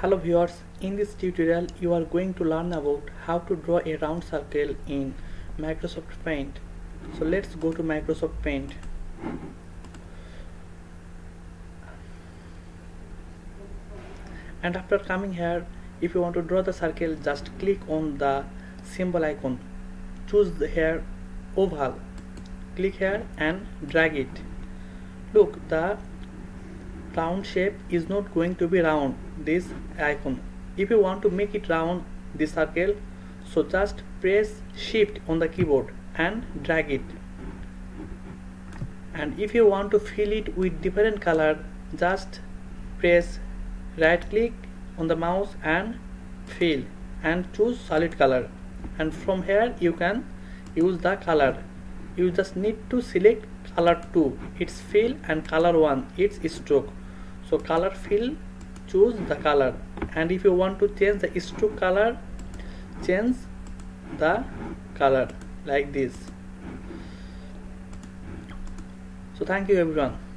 Hello viewers, in this tutorial you are going to learn about how to draw a round circle in Microsoft Paint. So let's go to Microsoft Paint. And after coming here, if you want to draw the circle, just click on the symbol icon. Choose here oval. Click here and drag it. Look, the round shape is not going to be round, this icon. If you want to make it round, this circle, so just press shift on the keyboard and drag it. And if you want to fill it with different color, just press right click on the mouse and fill and choose solid color, and from here you can use the color. You just need to select color 2, it's fill, and color 1, it's stroke. So color fill, choose the color, and if you want to change the stroke color, change the color like this. So thank you everyone.